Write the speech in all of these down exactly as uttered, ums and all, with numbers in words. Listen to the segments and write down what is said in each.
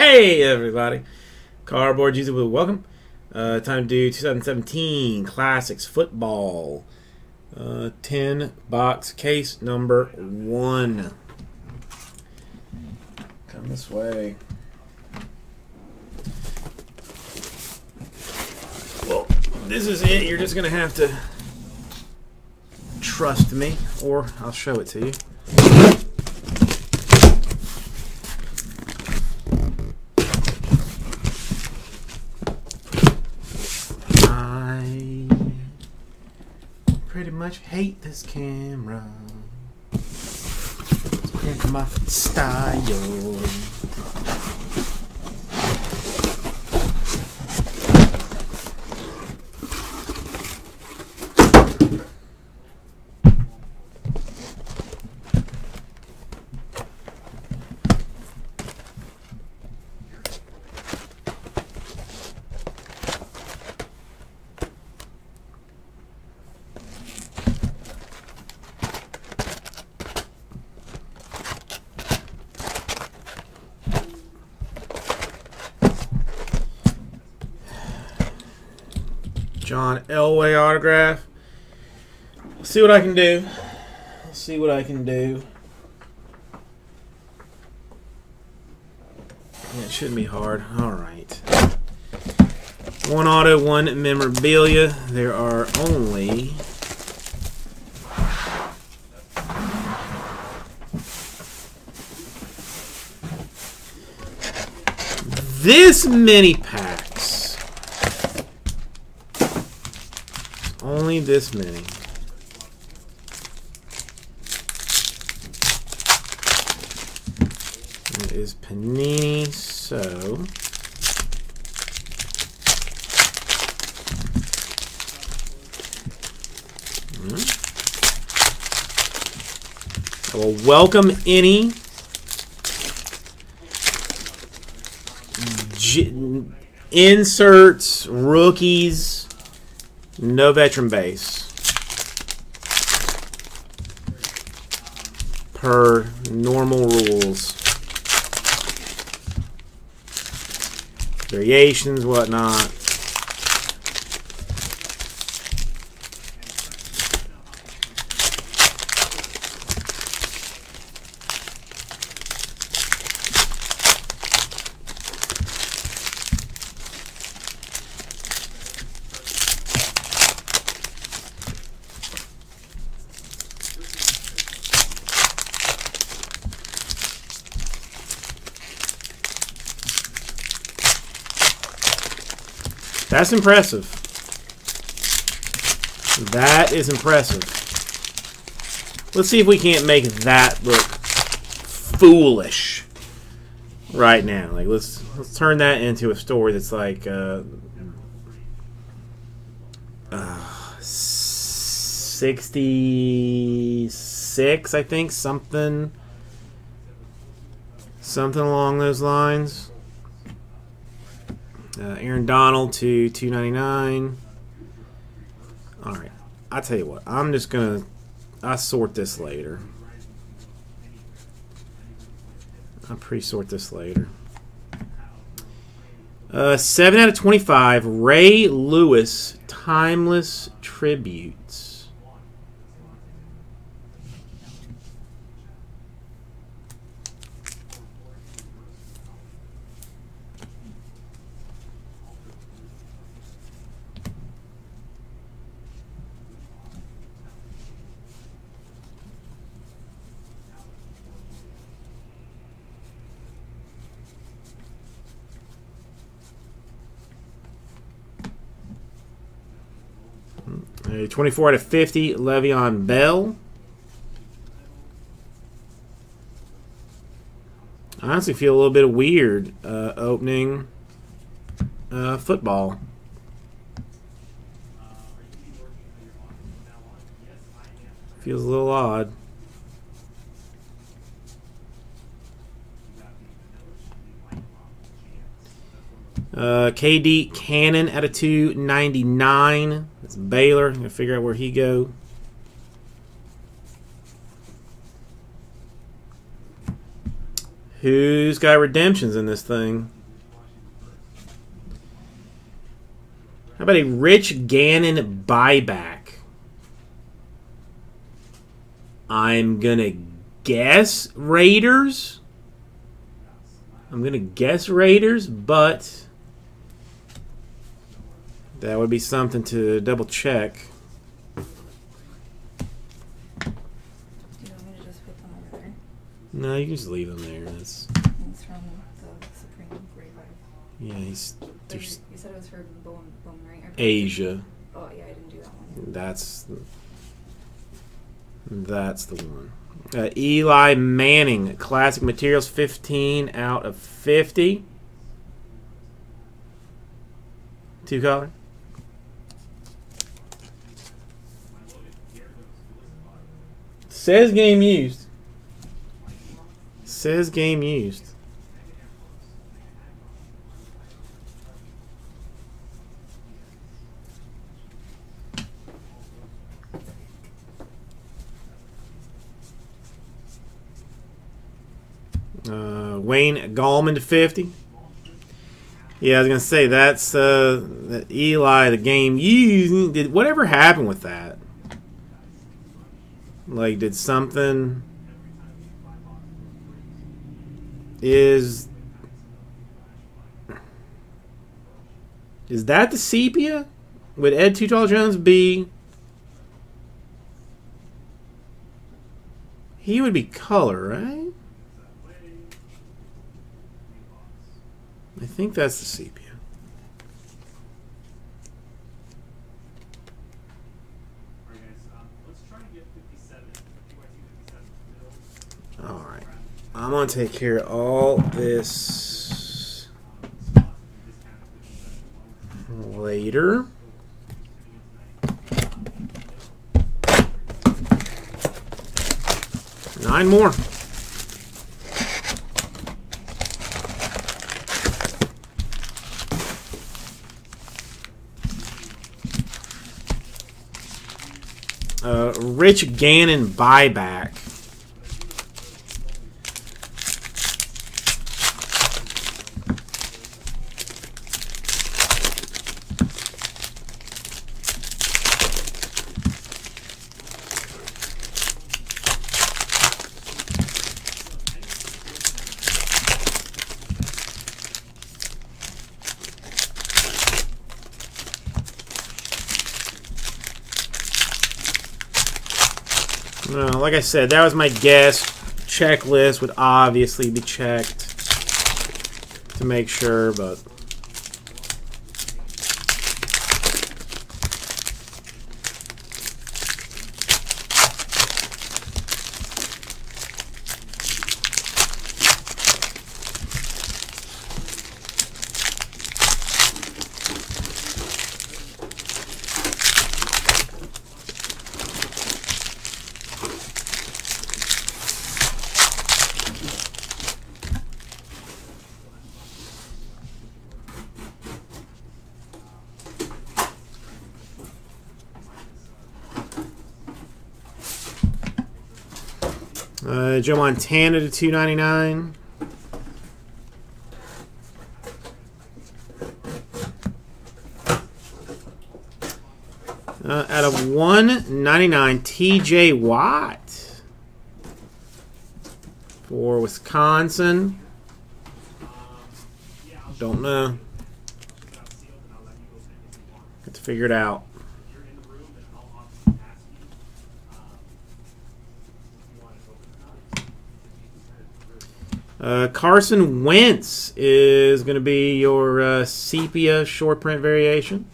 Hey, everybody. Cardboard Jesus with welcome. Uh, time to do two thousand seventeen Classics Football. Uh, ten box case number one. Come this way. Well, this is it. You're just going to have to trust me, or I'll show it to you. Much hate this camera. It's in my style. John Elway autograph. Let's see what I can do. Let's see what I can do. Yeah, it shouldn't be hard. All right. One auto, one memorabilia. There are only this many packs. Only this many. It is Panini, so I will welcome any G inserts, rookies. No veteran base per normal rules. Variations, whatnot. That's impressive. That is impressive. Let's see if we can't make that look foolish right now. Like let's let's turn that into a story that's like uh, uh, sixty-six, I think, something something along those lines. Uh, Aaron Donald to two ninety-nine. All right, I tell you what, I'm just gonna I sort this later. I pre-sort this later. Uh, seven out of twenty-five. Ray Lewis timeless tributes. twenty-four out of fifty, Le'Veon Bell. I honestly feel a little bit weird uh, opening uh, football. Feels a little odd. Uh, K D Cannon out of two ninety-nine. That's Baylor. I'm going to figure out where he go. Who's got redemptions in this thing? How about a Rich Gannon buyback? I'm going to guess Raiders. I'm going to guess Raiders, but that would be something to double check. No, you can just leave them there. That's. It's from the Supreme Great Life. Yeah, he's. There's you said it was for Bone, Bone Ring. Asia. Oh yeah, I didn't do that one. That's. That's the one. Uh, Eli Manning, Classic Materials, fifteen out of fifty. Two color. Says game used. Says game used. Uh, Wayne Gallman to fifty. Yeah, I was gonna say that's uh, that Eli. The game used. Did whatever happened with that? Like, did something? Is is that the sepia? Would Ed Tuttle Jones be? He would be color, right? I think that's the sepia. All right. I'm going to take care of all this later. Nine more. Uh, Rich Gannon buyback. Like I said, that was my guess. Checklist would obviously be checked to make sure, but Uh, Joe Montana to two ninety nine. Uh, out of one ninety nine, T J Watt for Wisconsin. Don't know. Got to figure it out. Uh, Carson Wentz is going to be your uh, sepia short print variation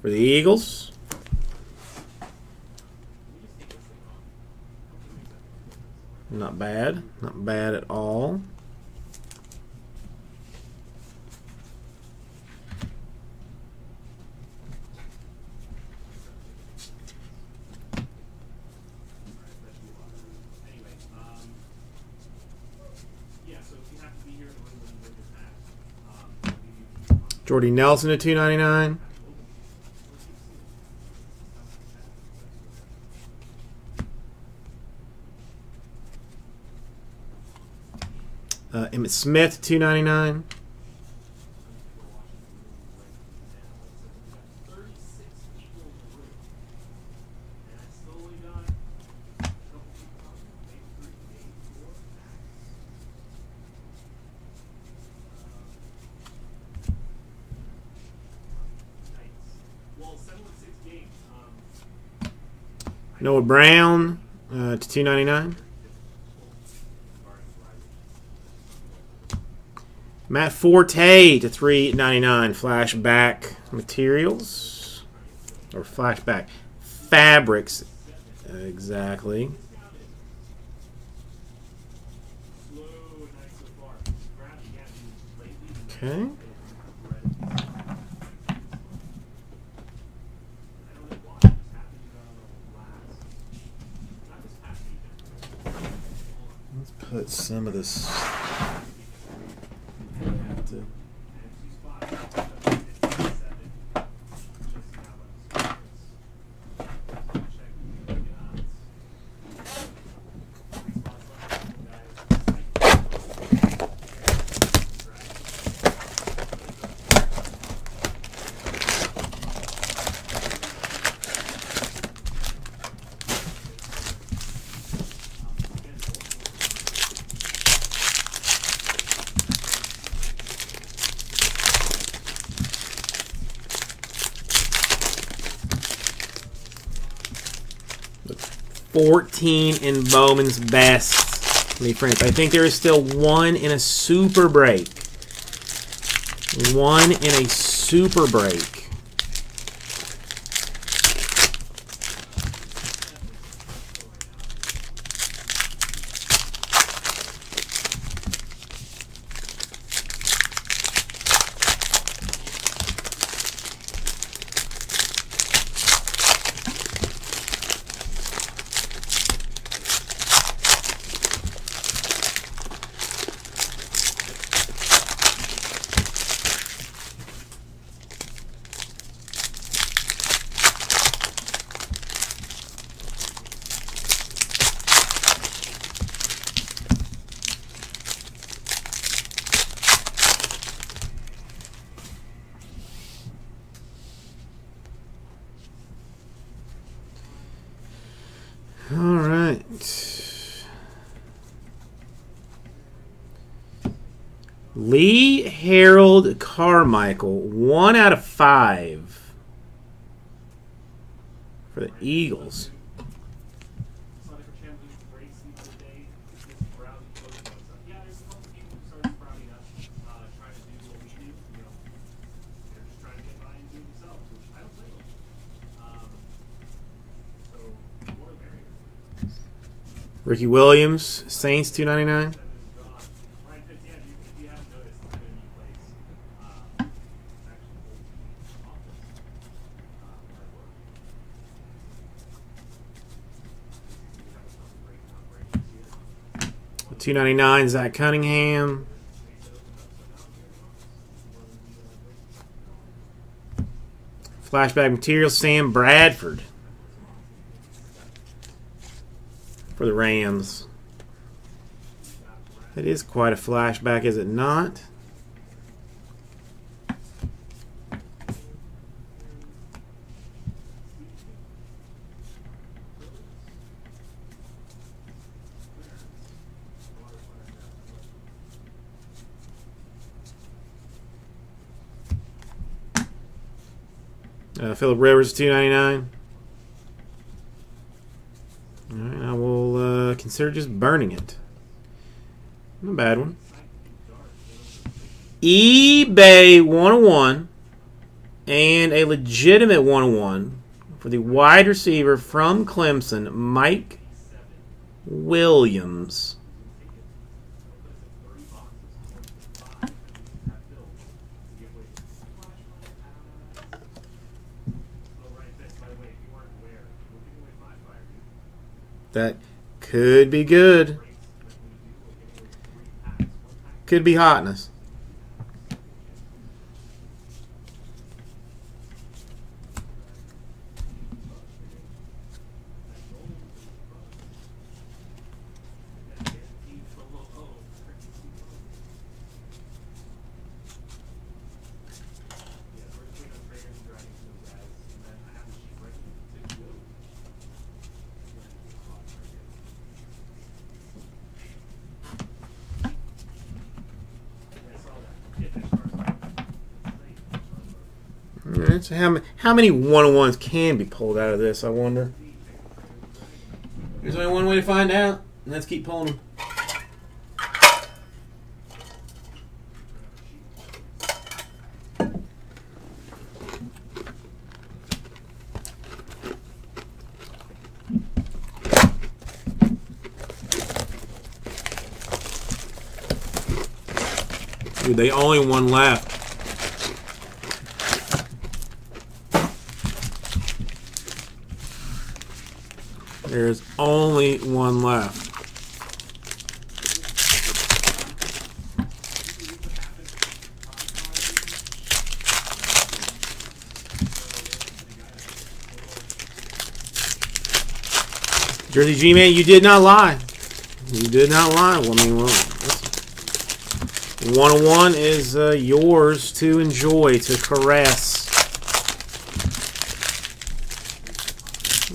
for the Eagles. Not bad. Not bad at all. Jordy Nelson at two ninety-nine. Uh, Emmitt Smith, two ninety-nine. Noah Brown uh, to two ninety-nine. Matt Forte to three ninety-nine. Flashback materials or flashback fabrics, exactly. Okay. Put some of this. fourteen in Bowman's best. I think there is still one in a super break. One in a super break. Lee Harold Carmichael, one out of five for the Eagles. Ricky Williams, Saints, two ninety-nine. two ninety-nine, Zach Cunningham. Flashback material, Sam Bradford for the Rams. That is quite a flashback, is it not? Uh, Phillip Rivers, two ninety-nine. Alright, I will uh, consider just burning it. Not a bad one. eBay one oh one and a legitimate one oh one for the wide receiver from Clemson, Mike Williams. That could be good. Could be hotness. one-on-ones. How, how many one-on-ones can be pulled out of this, I wonder? There's only one way to find out, and let's keep pulling them. Dude, they only one left. There's only one left. Jersey G-Man, you did not lie. You did not lie. Well, I mean, well, one oh one is uh, yours to enjoy, to caress.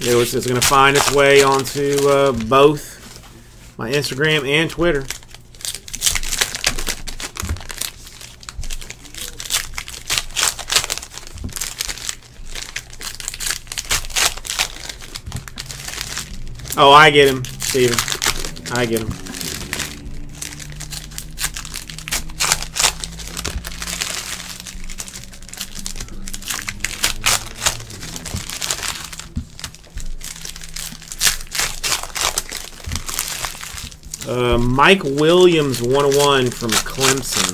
It was, it's going to find its way onto uh, both my Instagram and Twitter. Oh, I get him, Steven. I get him. Uh, Mike Williams, one oh one from Clemson.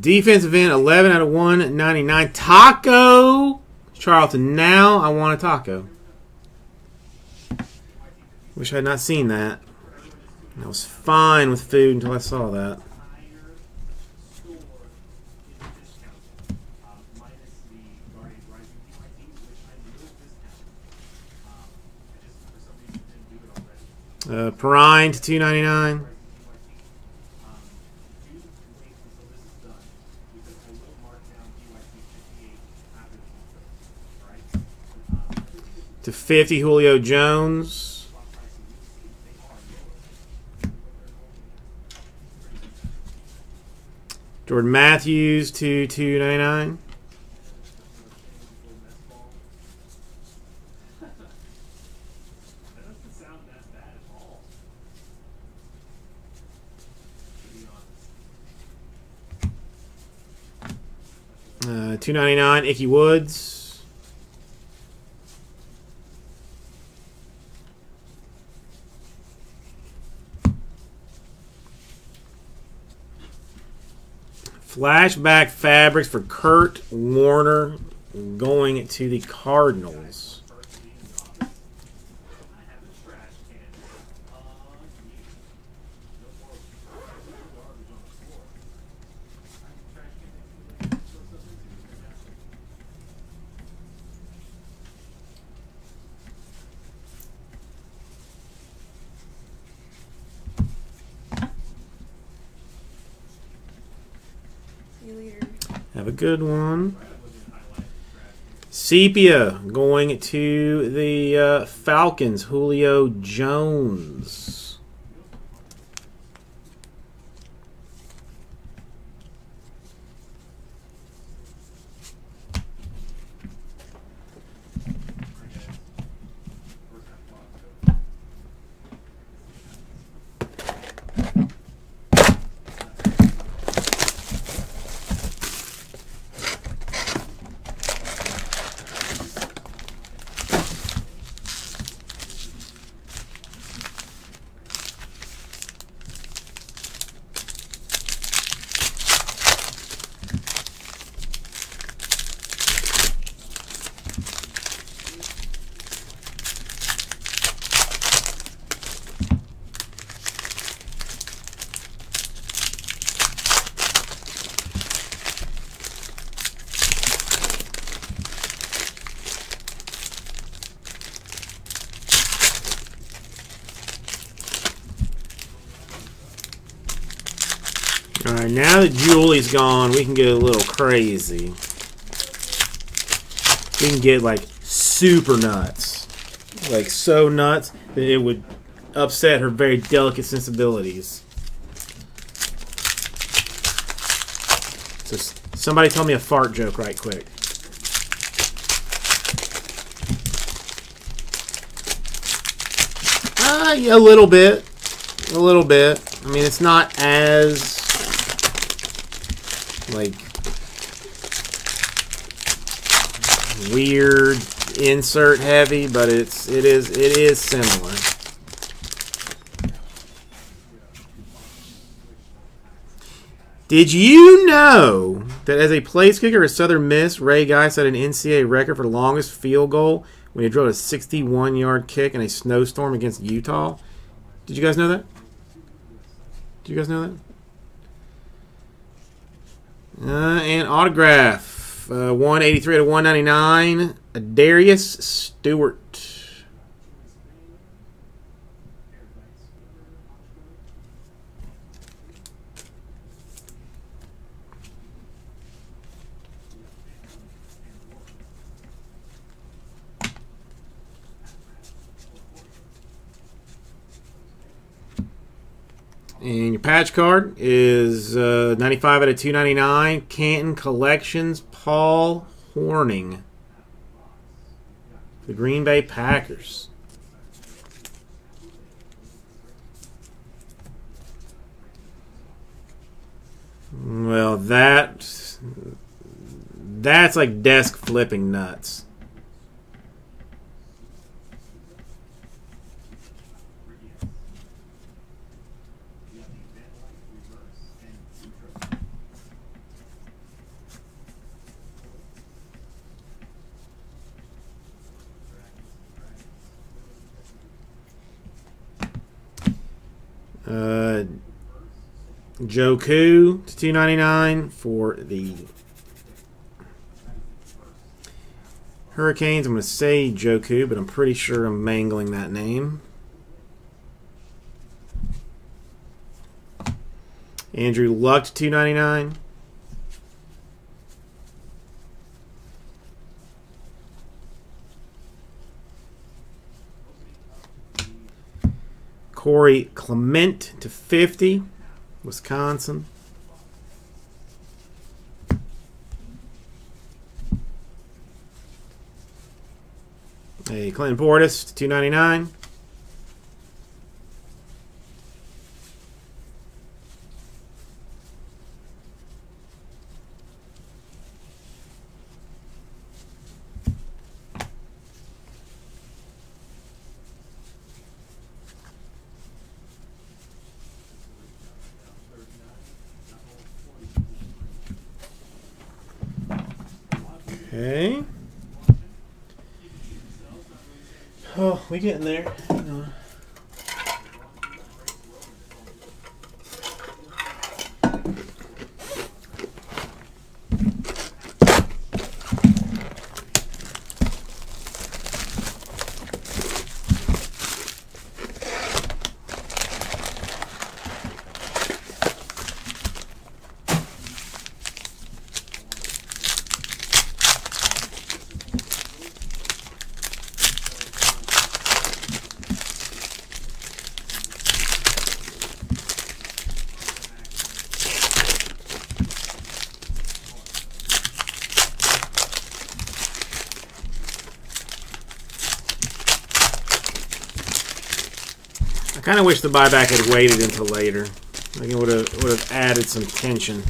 Defensive end, eleven out of one ninety-nine. Taco Charlton. Now I want a taco. Wish I had not seen that. I was fine with food until I saw that. Uh, Perrine to two ninety-nine. To fifty, Julio Jones. Jordan Matthews to two ninety-nine. Uh, two ninety-nine, Icky Woods. Flashback Fabrics for Kurt Warner going to the Cardinals. Have a good one. Sepia going to the uh, Falcons. Julio Jones. right, now that Julie's gone, we can get a little crazy. We can get, like, super nuts. Like, so nuts that it would upset her very delicate sensibilities. So somebody tell me a fart joke right quick. Uh, yeah, a little bit. A little bit. I mean, it's not as, like, weird, insert heavy, but it's it is it is similar. Did you know that as a place kicker at Southern Miss, Ray Guy set an N C A A record for longest field goal when he drilled a sixty-one yard kick in a snowstorm against Utah? Did you guys know that? Do you guys know that? Uh, and autograph. Uh, one eighty-three out of one ninety-nine. Adarius Stewart. And your patch card is uh, ninety-five out of two ninety-nine, Canton Collections, Paul Horning. The Green Bay Packers. Well, that, that's like desk flipping nuts. Uh, Joku to two ninety-nine for the Hurricanes. I'm going to say Joku, but I'm pretty sure I'm mangling that name. Andrew Luck to two ninety-nine. Corey Clement to fifty, Wisconsin. Hey, Clinton Portis to two ninety-nine. Okay. Oh, we getting there. Hang on. I kind of wish the buyback had waited until later. I think it would have would have added some tension.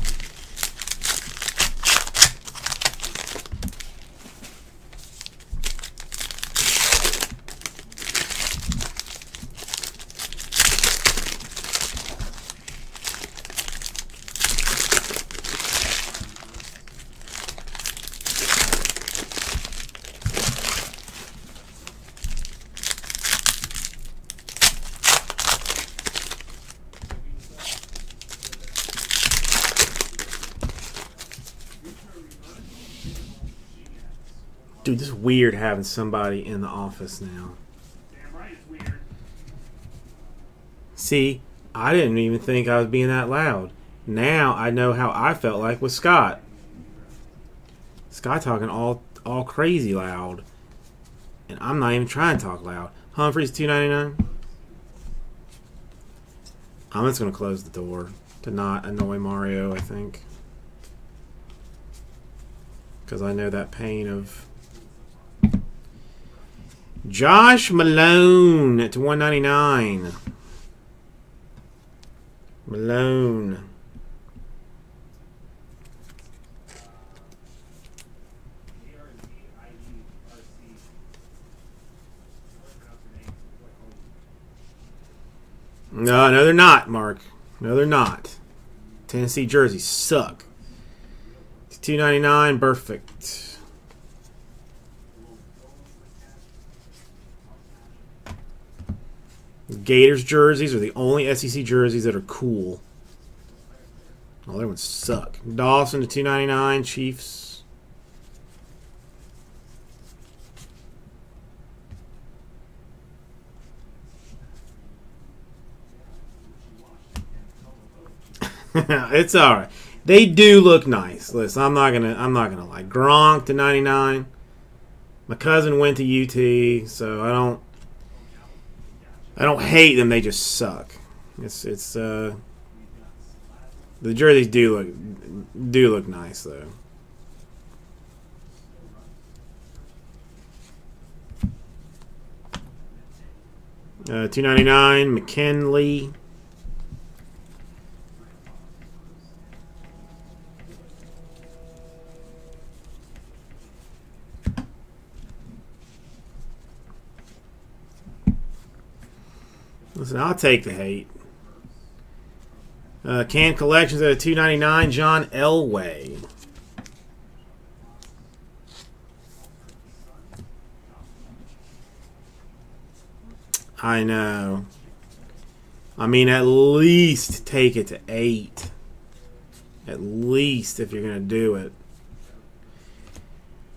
Dude, this is weird having somebody in the office now. Damn right it's weird. See, I didn't even think I was being that loud. Now I know how I felt like with Scott. Scott talking all all crazy loud. And I'm not even trying to talk loud. Humphreys, two ninety-nine. I'm just going to close the door to not annoy Mario, I think. Because I know that pain of... Josh Malone at one ninety-nine. Malone. No, no, they're not, Mark. No, they're not. Tennessee jerseys suck. It's two ninety-nine, perfect. Gators jerseys are the only S E C jerseys that are cool. All their ones suck. Dawson to two ninety-nine, Chiefs. It's all right. They do look nice. Listen, I'm not gonna. I'm not gonna lie. Gronk to ninety-nine. My cousin went to U T, so I don't. I don't hate them. They just suck. It's it's. Uh, the jerseys do look do look nice though. Uh, Two ninety-nine. McKinley. Listen, I'll take the hate. Uh, Canned Collections at a two ninety-nine, John Elway. I know. I mean, at least take it to eight. At least if you're going to do it.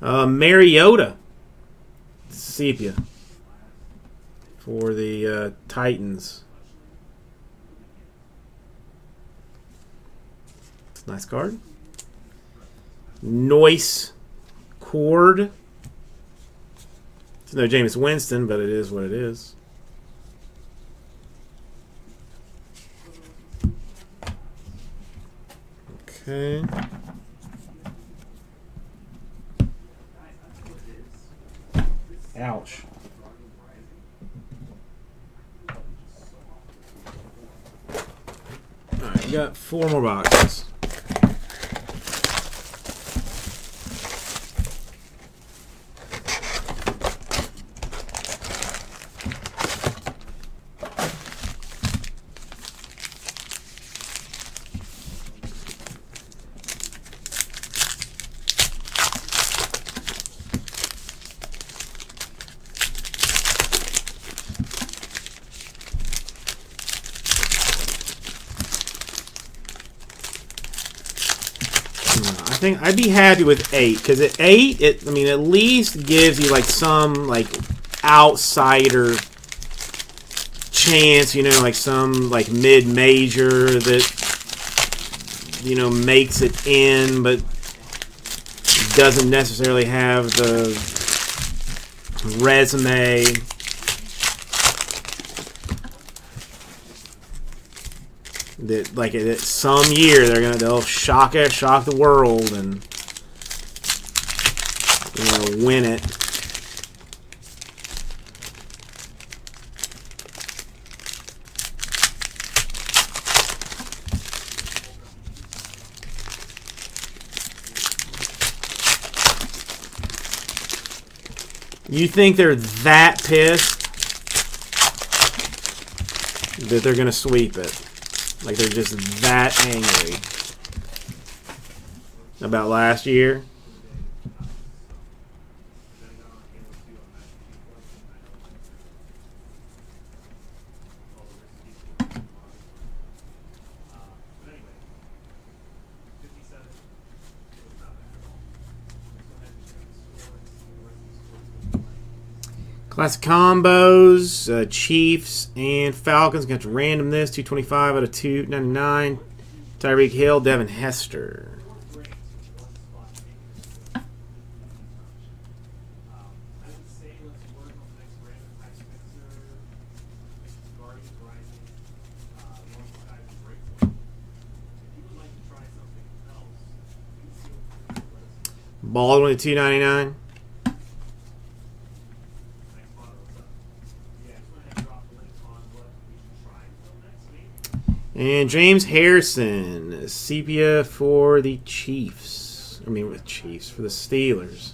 Uh, Mariota. Sepia. For the uh, Titans. Nice card. Noise Cord. It's no Jameis Winston, but it is what it is. Okay. Ouch. We got four more boxes. I think I'd be happy with eight, because at eight, it I mean, at least gives you like some like outsider chance, you know, like some like mid-major that, you know, makes it in, but doesn't necessarily have the resume. That like that some year they're gonna they'll shock it, shock the world, and you know, win it. You think they're that pissed that they're gonna sweep it? Like, they're just that angry about last year. Classic combos, uh, Chiefs and Falcons. Got to random this. two twenty-five out of two ninety-nine. Tyreek Hill, Devin Hester. Baldwin at two ninety-nine. And James Harrison, sepia for the Chiefs. I mean, with Chiefs, for the Steelers.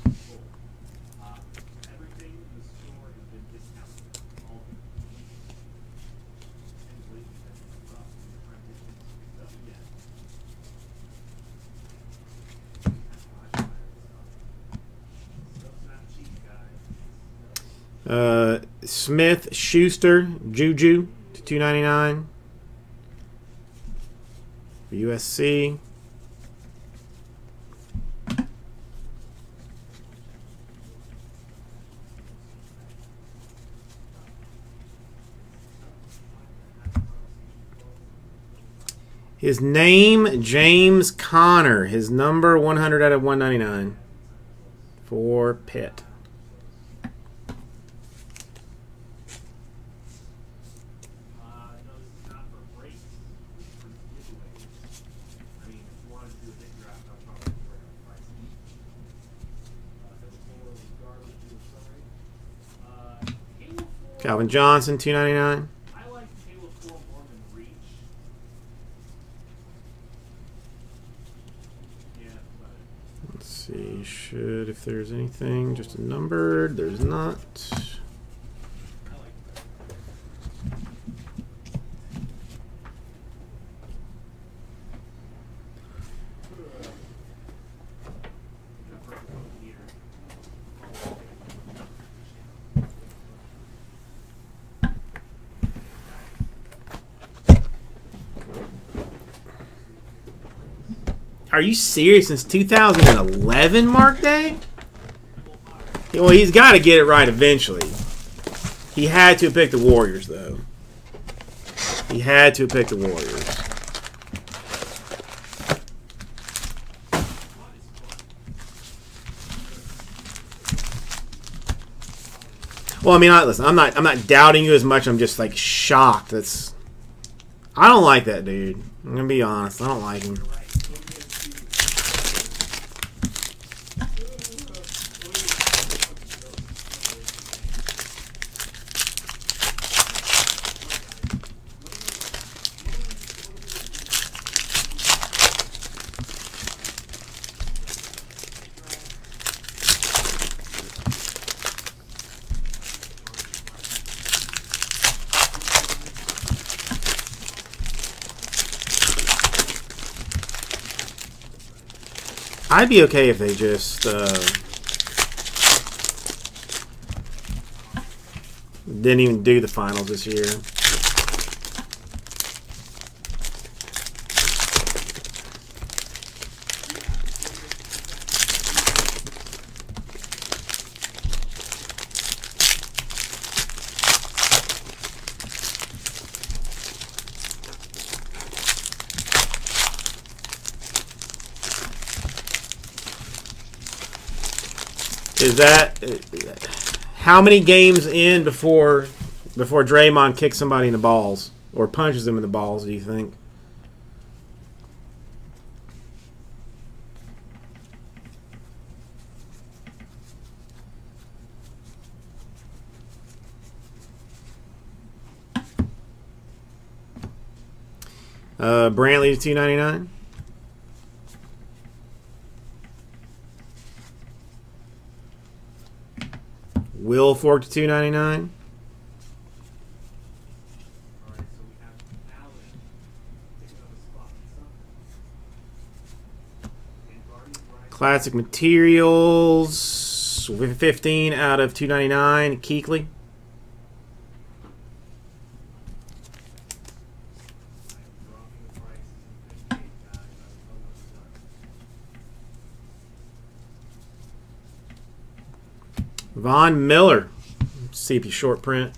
Uh, Smith, Schuster, Juju to two ninety-nine. U S C. His name, James Conner. His number, one hundred out of one ninety-nine. For Pitt. Calvin Johnson, two ninety nine. Let's see, should if there's anything, just a number. There's not. Are you serious? Since two thousand eleven, Mark Day? Well, he's got to get it right eventually. He had to pick the Warriors, though. He had to pick the Warriors. Well, I mean, I, listen, I'm not, I'm not doubting you as much. I'm just like shocked. That's, I don't like that dude. I'm gonna be honest. I don't like him. I'd be okay if they just uh, didn't even do the finals this year. Is that how many games in before before Draymond kicks somebody in the balls or punches them in the balls, do you think? Uh, Brantley to two ninety-nine. Will Fork to two ninety nine. Classic Materials fifteen out of two ninety nine. Kuechly. Von Miller, C P short print.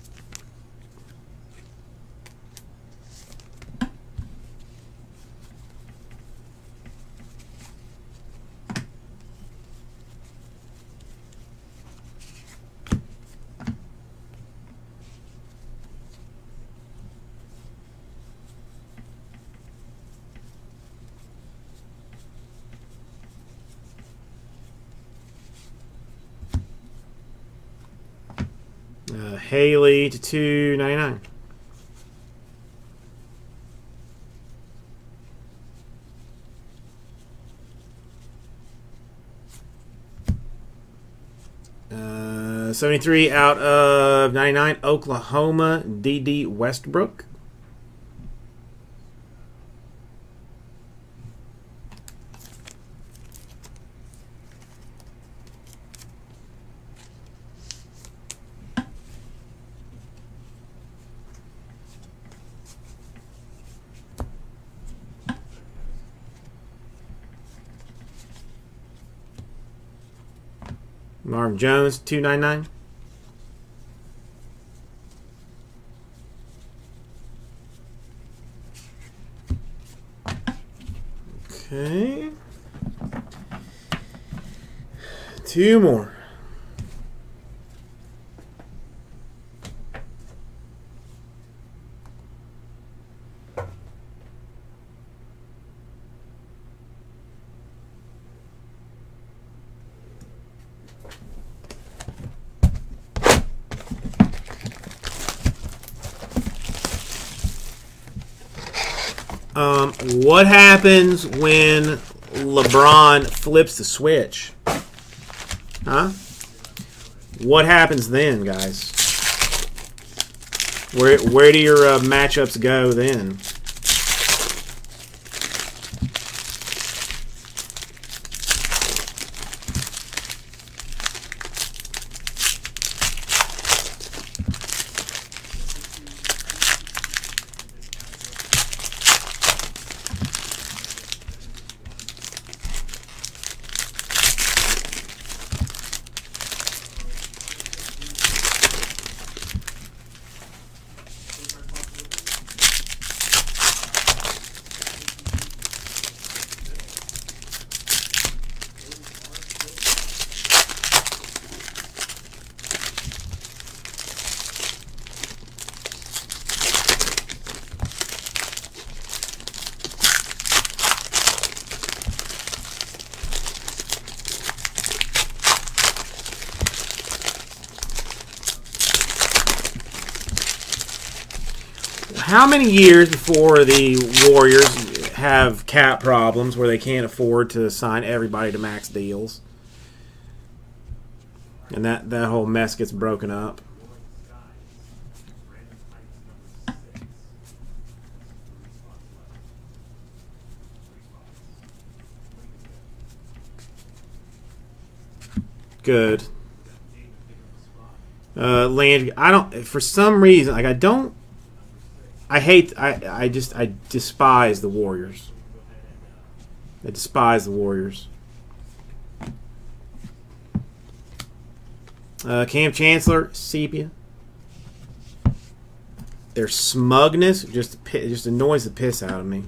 Uh, Haley to two ninety-nine. Uh, seventy-three out of ninety-nine, Oklahoma, D D Westbrook. Marv Jones, two ninety-nine. Okay. Two more. Um, what happens when LeBron flips the switch? Huh? What happens then, guys? Where where do your uh, matchups go then? How many years before the Warriors have cap problems where they can't afford to sign everybody to max deals? And that, that whole mess gets broken up. Good. Uh, Land, I don't, for some reason, like I don't, I hate, I, I just, I despise the Warriors. I despise the Warriors. Uh, Cam Chancellor, sepia. Their smugness just, just annoys the piss out of me.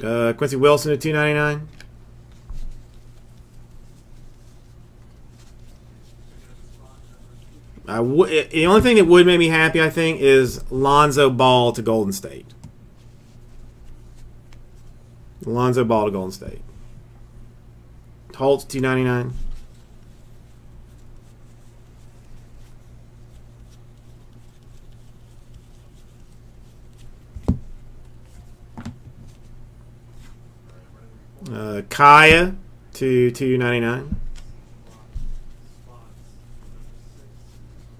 Uh, Quincy Wilson at two ninety-nine. I w the only thing that would make me happy, I think, is Lonzo Ball to Golden State. Lonzo Ball to Golden State. Holtz, two ninety-nine. Uh, Kaya to two ninety-nine.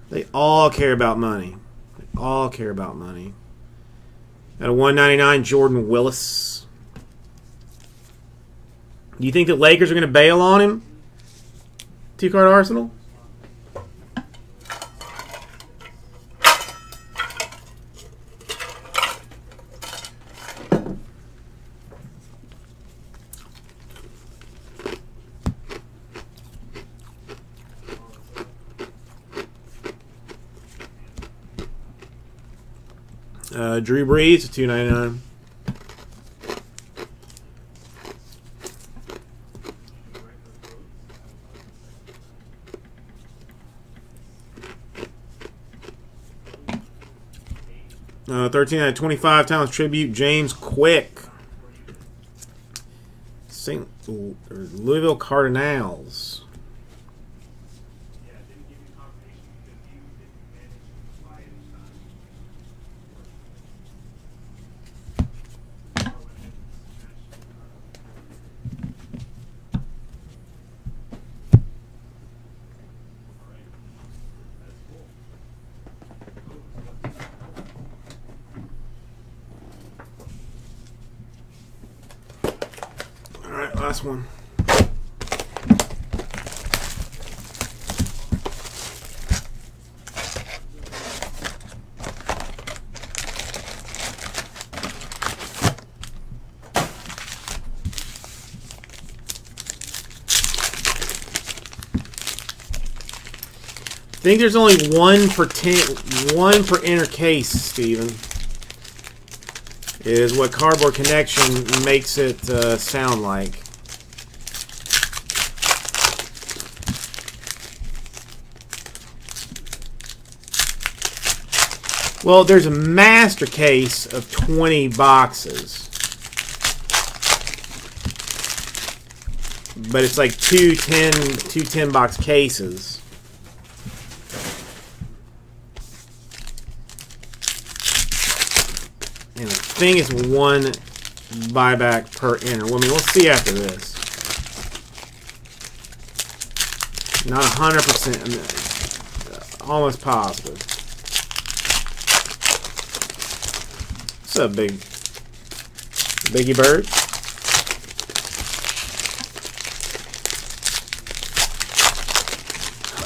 They all care about money. They all care about money. At a one ninety-nine, Jordan Willis. Do you think the Lakers are going to bail on him? Two card arsenal. Uh, Drew Brees, two ninety-nine. Uh, Uh, thirteen out of twenty-five Towns Tribute, James Quick. Saint Louisville Cardinals. Last one. I think there's only one per ten, one per inner case, Steven. Is what Cardboard Connection makes it uh, sound like. Well, there's a master case of twenty boxes. But it's like two ten, two ten box cases. And the thing is one buyback per inner. Well, I mean, we'll see after this. Not one hundred percent, almost positive. What's up, big Biggie Bird?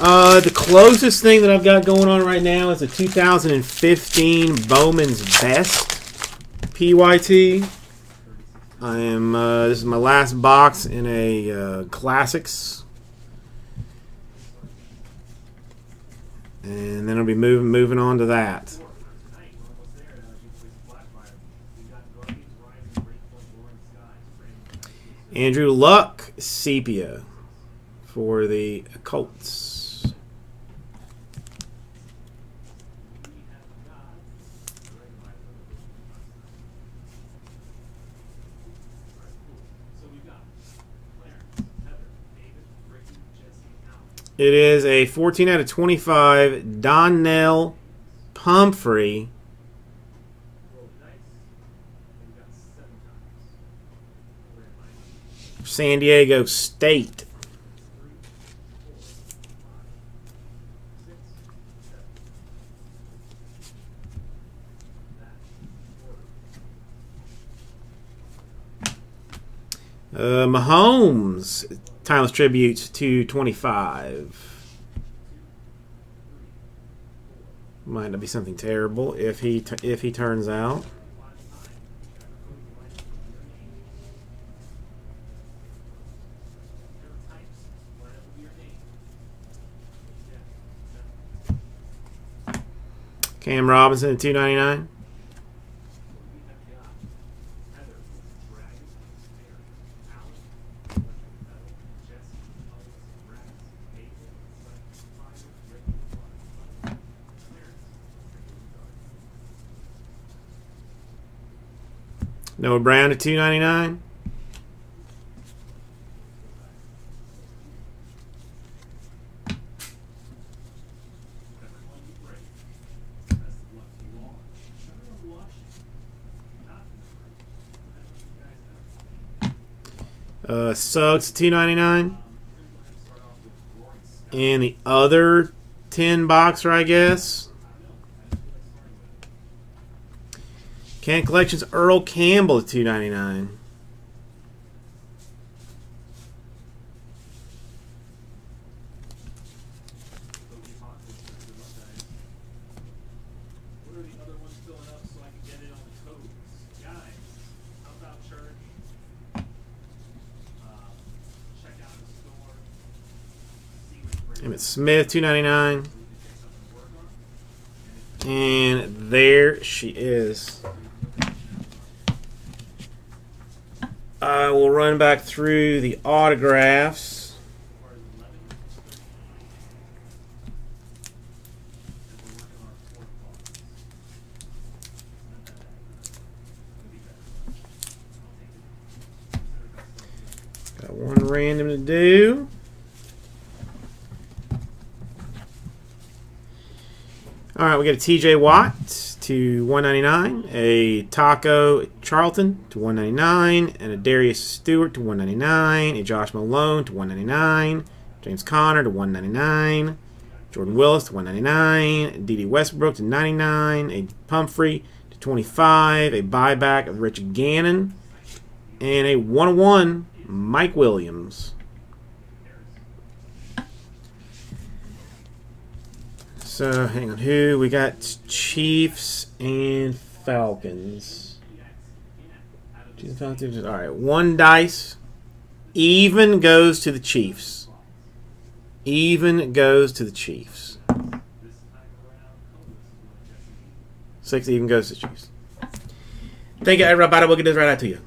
Uh, the closest thing that I've got going on right now is a two thousand fifteen Bowman's Best P Y T. I am. Uh, this is my last box in a uh, Classics, and then I'll be moving moving on to that. Andrew Luck, sepia for the Colts. It is a fourteen out of twenty-five Donnell Pumphrey. San Diego State. Uh, Mahomes, Timeless Tributes, two twenty-five. Might not be something terrible if he if he turns out. Cam Robinson at two ninety-nine. Noah Brown at two ninety-nine. Uh, Suggs two ninety-nine, and the other ten boxer, I guess. Can Collections Earl Campbell at two ninety-nine. Emmitt Smith, two ninety-nine. And there she is. I will run back through the autographs. one random to do. All right, we got a T J Watt to one ninety-nine, a Taco Charlton to one ninety-nine, and a Adarius Stewart to one ninety-nine, a Josh Malone to one ninety-nine, James Conner to one ninety-nine, Jordan Willis to one ninety-nine, D D Westbrook to ninety-nine, a Pumphrey to twenty-five, a buyback of Rich Gannon, and a one oh one Mike Williams. So, hang on, who? We got Chiefs and Falcons. Chiefs and Falcons. All right, one dice. Even goes to the Chiefs. Even goes to the Chiefs. Six even goes to the Chiefs. Thank you, everybody. We'll get this right out to you.